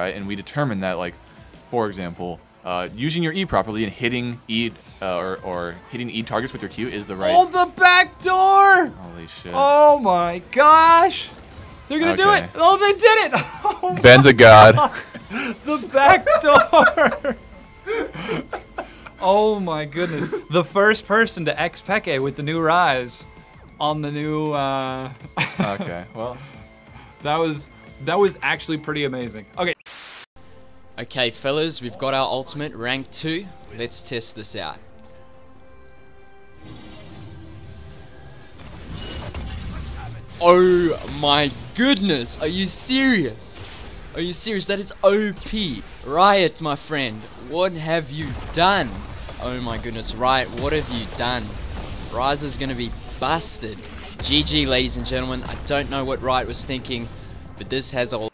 right? And we determine that, like, for example, using your E properly and hitting E or hitting E targets with your Q is the right. Oh, the back door! Holy shit! Oh my gosh! They're gonna do it! Oh, they did it! Oh, Ben's a god. The back door! Oh my goodness. The first person to X-Peke with the new Ryze on the new okay, well. That was actually pretty amazing. Okay. Okay, fellas, we've got our ultimate rank 2. Let's test this out. Oh my goodness, are you serious? Are you serious? That is OP. Riot, my friend, what have you done? Oh my goodness, Riot, what have you done? Ryze is gonna be busted. GG, ladies and gentlemen. I don't know what Riot was thinking, but this has all.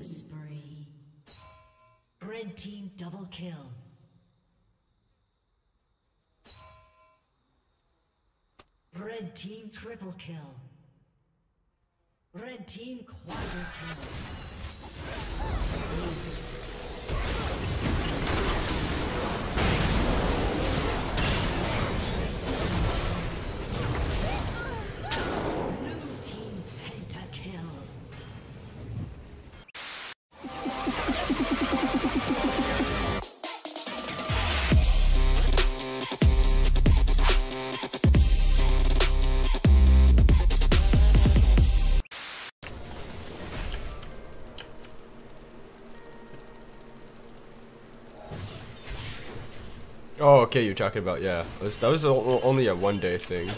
Spree. Red team double kill. Red team triple kill. Red team quadra kill. Oh, okay, you're talking about, yeah. That was only a one-day thing.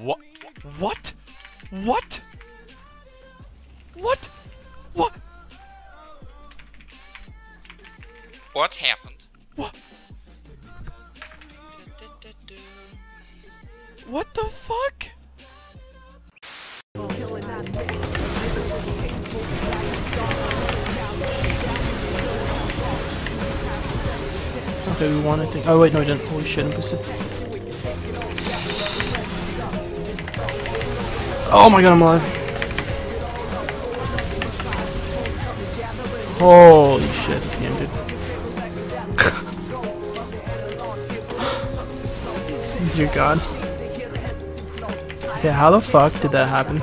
What? What? What? What? What happened? What? What the fuck? Okay, we won, I think. Oh wait, no, I didn't. Holy shit, I'm busted. Oh my god, I'm alive. Holy shit, this game, dude. Dear God. Okay, how the fuck did that happen?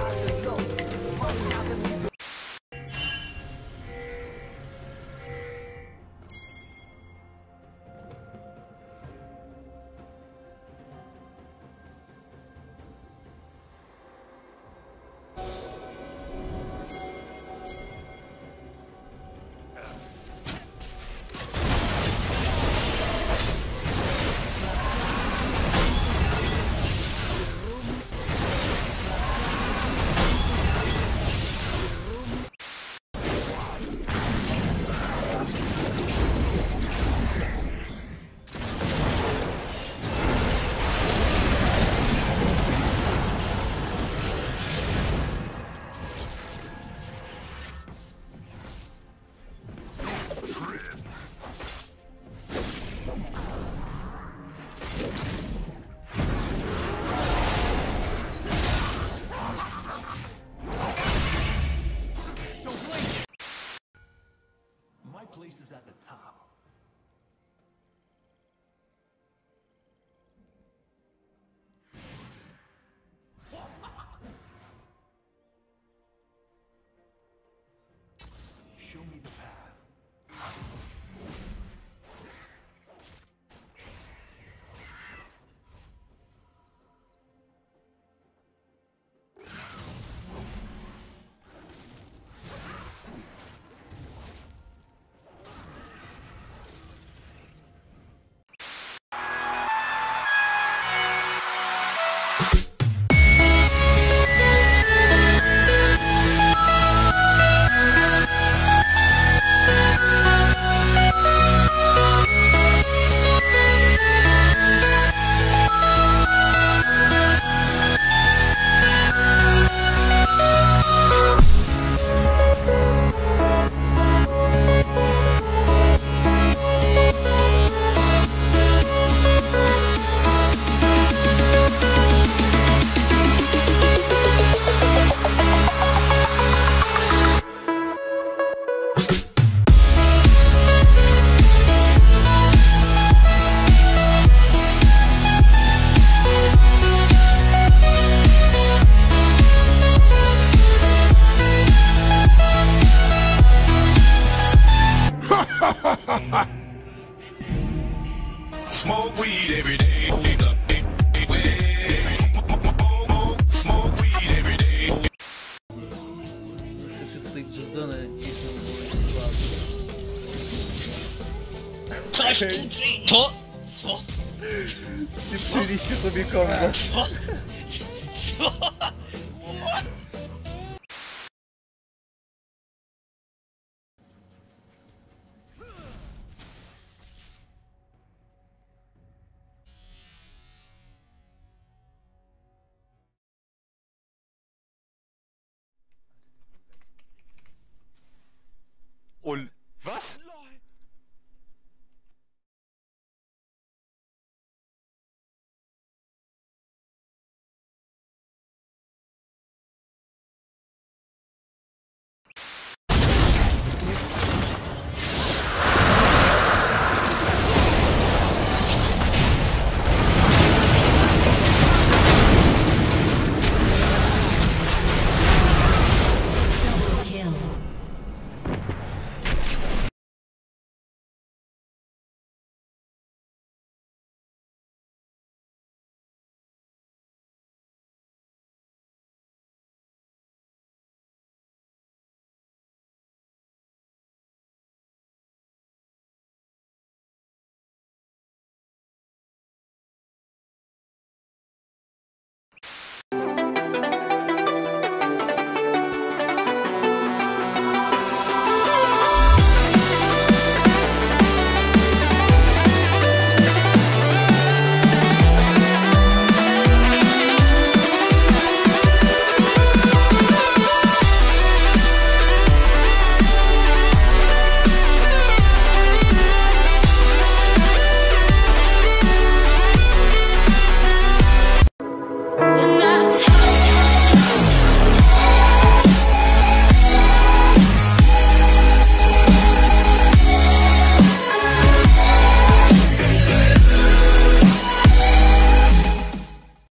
Smoke weed every day. Smoke weed every day. What?